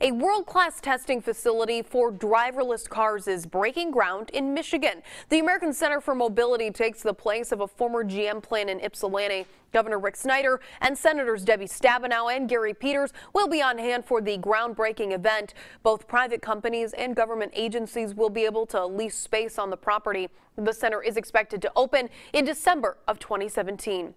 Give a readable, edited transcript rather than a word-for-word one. A world-class testing facility for driverless cars is breaking ground in Michigan. The American Center for Mobility takes the place of a former GM plant in Ypsilanti. Governor Rick Snyder and Senators Debbie Stabenow and Gary Peters will be on hand for the groundbreaking event. Both private companies and government agencies will be able to lease space on the property. The center is expected to open in December of 2017.